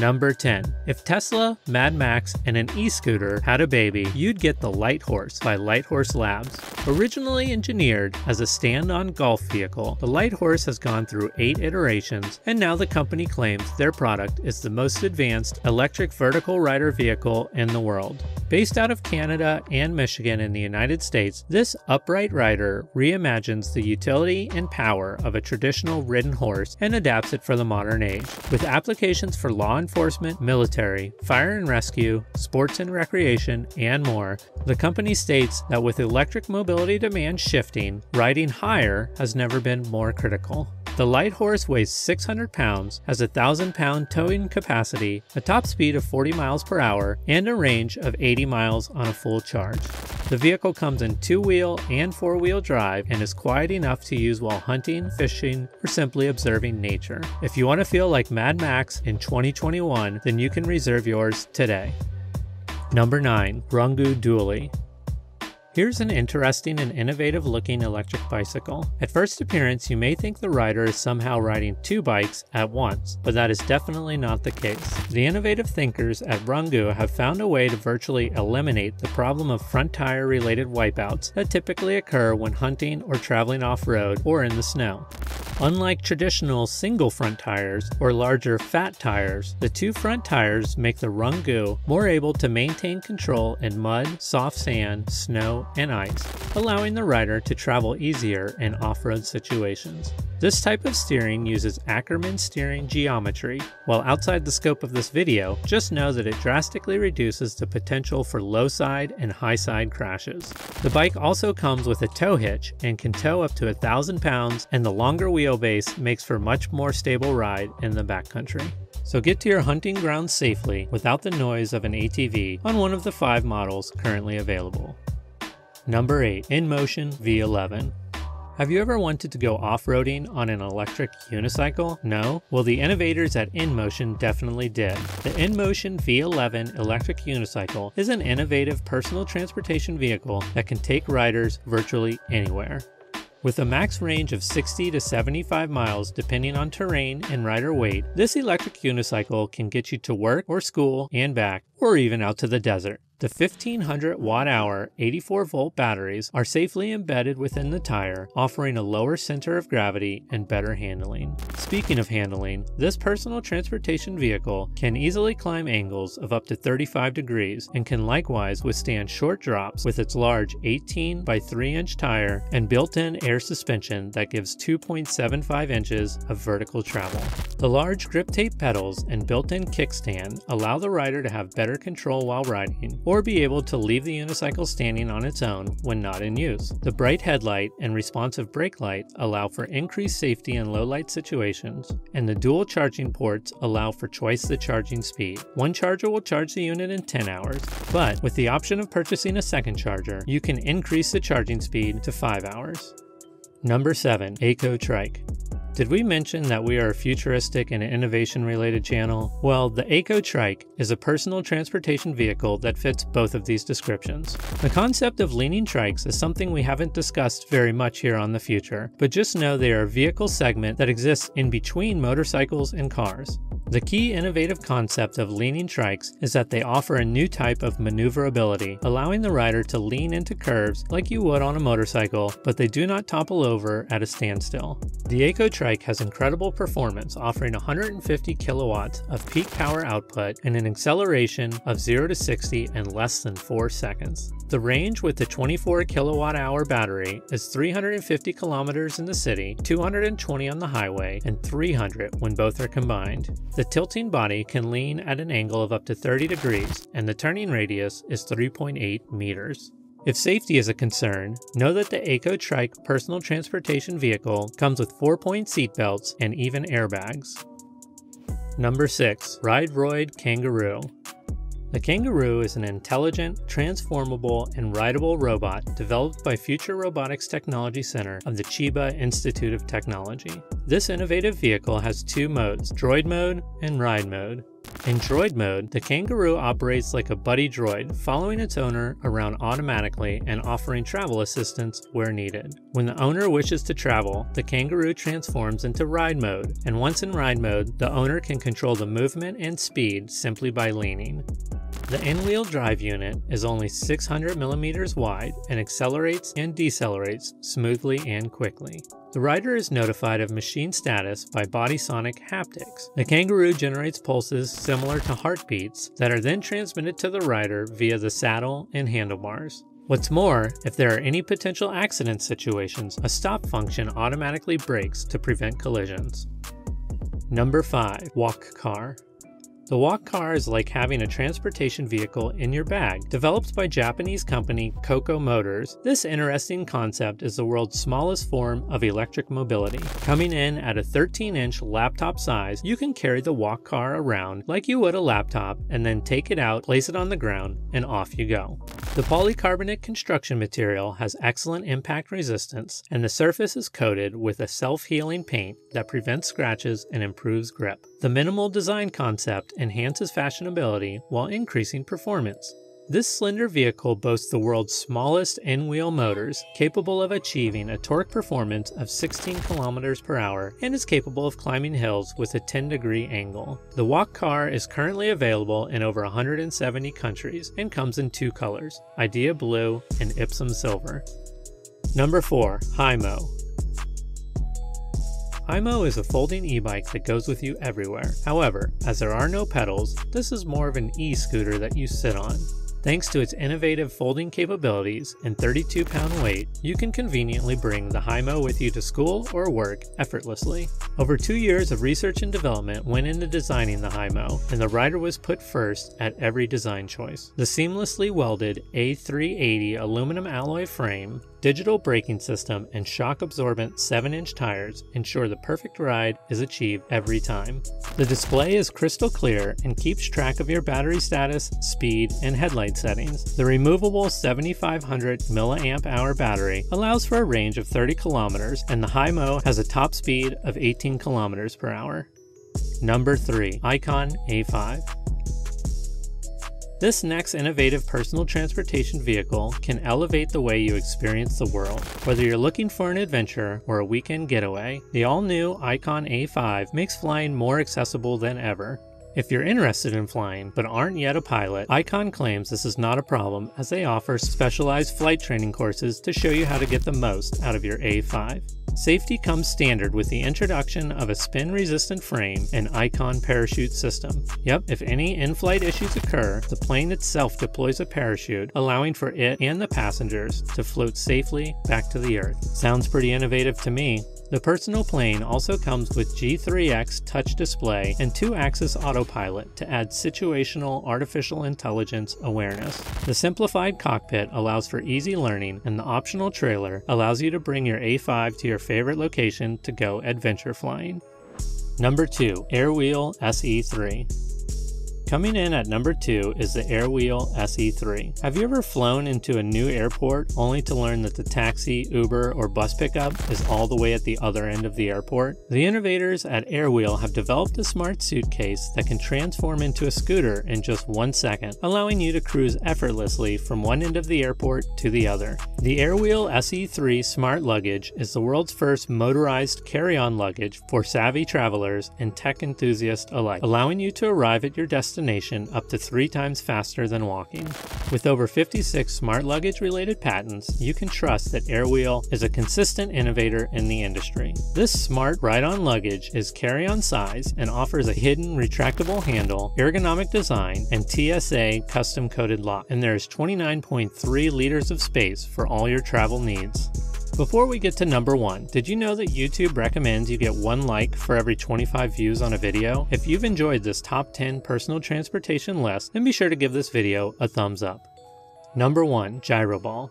Number 10. If Tesla, Mad Max, and an e-scooter had a baby, you'd get the Lytehorse by Lytehorse Labs. Originally engineered as a stand-on golf vehicle, the Lytehorse has gone through 8 iterations, and now the company claims their product is the most advanced electric vertical rider vehicle in the world. Based out of Canada and Michigan in the United States, this upright rider reimagines the utility and power of a traditional ridden horse and adapts it for the modern age, with applications for law enforcement, military, fire and rescue, sports and recreation, and more. The company states that with electric mobility demand shifting, riding higher has never been more critical. The Lytehorse weighs 600 pounds, has a 1,000-pound towing capacity, a top speed of 40 miles per hour, and a range of 80 miles on a full charge. The vehicle comes in 2-wheel and 4-wheel drive and is quiet enough to use while hunting, fishing, or simply observing nature. If you want to feel like Mad Max in 2021, then you can reserve yours today. Number 9. Rungu Dualie. Here's an interesting and innovative looking electric bicycle. At first appearance, you may think the rider is somehow riding 2 bikes at once, but that is definitely not the case. The innovative thinkers at Rungu have found a way to virtually eliminate the problem of front tire related wipeouts that typically occur when hunting or traveling off-road or in the snow. Unlike traditional single front tires or larger fat tires, the 2 front tires make the Rungu more able to maintain control in mud, soft sand, snow, and ice, allowing the rider to travel easier in off-road situations. This type of steering uses Ackerman steering geometry. While outside the scope of this video, just know that it drastically reduces the potential for low side and high side crashes. The bike also comes with a tow hitch and can tow up to 1,000 pounds, and the longer wheelbase makes for a much more stable ride in the backcountry. So get to your hunting grounds safely without the noise of an ATV on one of the 5 models currently available. Number 8. InMotion V11. Have you ever wanted to go off-roading on an electric unicycle? No? Well, the innovators at InMotion definitely did. The InMotion V11 electric unicycle is an innovative personal transportation vehicle that can take riders virtually anywhere. With a max range of 60 to 75 miles depending on terrain and rider weight, this electric unicycle can get you to work or school and back, or even out to the desert. The 1,500 watt-hour 84-volt batteries are safely embedded within the tire, offering a lower center of gravity and better handling. Speaking of handling, this personal transportation vehicle can easily climb angles of up to 35 degrees and can likewise withstand short drops with its large 18 by 3-inch tire and built-in air suspension that gives 2.75 inches of vertical travel. The large grip tape pedals and built-in kickstand allow the rider to have better control while riding, or be able to leave the unicycle standing on its own when not in use. The bright headlight and responsive brake light allow for increased safety in low light situations, and the dual charging ports allow for twice the charging speed. One charger will charge the unit in 10 hours, but with the option of purchasing a second charger, you can increase the charging speed to 5 hours. Number 7. Ako Trike. Did we mention that we are a futuristic and innovation-related channel? Well, the Ako Trike is a personal transportation vehicle that fits both of these descriptions. The concept of leaning trikes is something we haven't discussed very much here on The Future, but just know they are a vehicle segment that exists in between motorcycles and cars. The key innovative concept of leaning trikes is that they offer a new type of maneuverability, allowing the rider to lean into curves like you would on a motorcycle, but they do not topple over at a standstill. The Ako Trike has incredible performance, offering 150 kilowatts of peak power output and an acceleration of 0 to 60 in less than 4 seconds. The range with the 24 kilowatt-hour battery is 350 kilometers in the city, 220 on the highway, and 300 when both are combined. The tilting body can lean at an angle of up to 30 degrees, and the turning radius is 3.8 meters. If safety is a concern, know that the Ako Trike personal transportation vehicle comes with 4-point seatbelts and even airbags. Number 6. RidRoid Canguro. The Canguro is an intelligent, transformable, and rideable robot developed by Future Robotics Technology Center of the Chiba Institute of Technology. This innovative vehicle has two modes, droid mode and ride mode. In droid mode, the Canguro operates like a buddy droid, following its owner around automatically and offering travel assistance where needed. When the owner wishes to travel, the Canguro transforms into ride mode, and once in ride mode, the owner can control the movement and speed simply by leaning. The in-wheel drive unit is only 600 millimeters wide and accelerates and decelerates smoothly and quickly. The rider is notified of machine status by bodysonic haptics. The Canguro generates pulses similar to heartbeats that are then transmitted to the rider via the saddle and handlebars. What's more, if there are any potential accident situations, a stop function automatically brakes to prevent collisions. Number 5. Walk Car. The Walk Car is like having a transportation vehicle in your bag. Developed by Japanese company Cocoa Motors, this interesting concept is the world's smallest form of electric mobility. Coming in at a 13-inch laptop size, you can carry the Walk Car around like you would a laptop and then take it out, place it on the ground, and off you go. The polycarbonate construction material has excellent impact resistance, and the surface is coated with a self-healing paint that prevents scratches and improves grip. The minimal design concept enhances fashionability while increasing performance. This slender vehicle boasts the world's smallest in-wheel motors, capable of achieving a torque performance of 16 kilometers per hour, and is capable of climbing hills with a 10-degree angle. The Walk Car is currently available in over 170 countries and comes in two colors, Idea Blue and Ipsum Silver. Number 4. HiMo. HiMo is a folding e-bike that goes with you everywhere. However, as there are no pedals, this is more of an e-scooter that you sit on. Thanks to its innovative folding capabilities and 32-pound weight, you can conveniently bring the HiMo with you to school or work effortlessly. Over 2 years of research and development went into designing the HiMo, and the rider was put first at every design choice. The seamlessly welded A380 aluminum alloy frame, digital braking system, and shock-absorbent 7-inch tires ensure the perfect ride is achieved every time. The display is crystal clear and keeps track of your battery status, speed, and headlight settings. The removable 7,500 mAh battery allows for a range of 30 kilometers, and the HiMo has a top speed of 18 kilometers per hour. Number 3. Icon A5. This next innovative personal transportation vehicle can elevate the way you experience the world. Whether you're looking for an adventure or a weekend getaway, the all-new Icon A5 makes flying more accessible than ever. If you're interested in flying but aren't yet a pilot, Icon claims this is not a problem, as they offer specialized flight training courses to show you how to get the most out of your A5. Safety comes standard with the introduction of a spin-resistant frame and Icon parachute system. Yep, if any in-flight issues occur, the plane itself deploys a parachute, allowing for it and the passengers to float safely back to the Earth. Sounds pretty innovative to me. The personal plane also comes with G3X touch display and 2-axis autopilot to add situational artificial intelligence awareness. The simplified cockpit allows for easy learning, and the optional trailer allows you to bring your A5 to your favorite location to go adventure flying. Number 2. Airwheel SE3. Coming in at number 2 is the Airwheel SE3. Have you ever flown into a new airport only to learn that the taxi, Uber, or bus pickup is all the way at the other end of the airport? The innovators at Airwheel have developed a smart suitcase that can transform into a scooter in just 1 second, allowing you to cruise effortlessly from one end of the airport to the other. The Airwheel SE3 smart luggage is the world's first motorized carry-on luggage for savvy travelers and tech enthusiasts alike, allowing you to arrive at your destination up to 3 times faster than walking. With over 56 smart luggage related patents, you can trust that Airwheel is a consistent innovator in the industry. This smart ride-on luggage is carry-on size and offers a hidden retractable handle, ergonomic design, and TSA custom coded lock, and there is 29.3 liters of space for all your travel needs. Before we get to number 1, did you know that YouTube recommends you get 1 like for every 25 views on a video? If you've enjoyed this top 10 personal transportation list, then be sure to give this video a thumbs up. Number 1. JyroBall.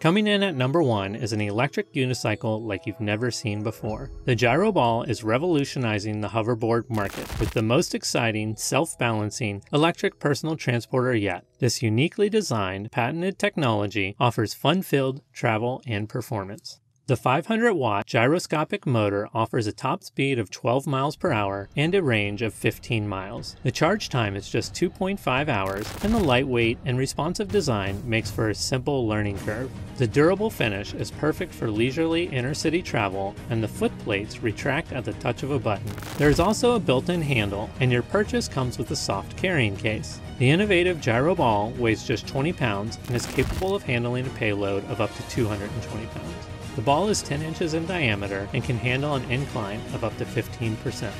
Coming in at number 1 is an electric unicycle like you've never seen before. The JyroBall is revolutionizing the hoverboard market with the most exciting, self-balancing electric personal transporter yet. This uniquely designed, patented technology offers fun-filled travel and performance. The 500-watt gyroscopic motor offers a top speed of 12 miles per hour and a range of 15 miles. The charge time is just 2.5 hours, and the lightweight and responsive design makes for a simple learning curve. The durable finish is perfect for leisurely inner-city travel, and the foot plates retract at the touch of a button. There is also a built-in handle, and your purchase comes with a soft carrying case. The innovative JyroBall weighs just 20 pounds and is capable of handling a payload of up to 220 pounds. The ball is 10 inches in diameter and can handle an incline of up to 15%.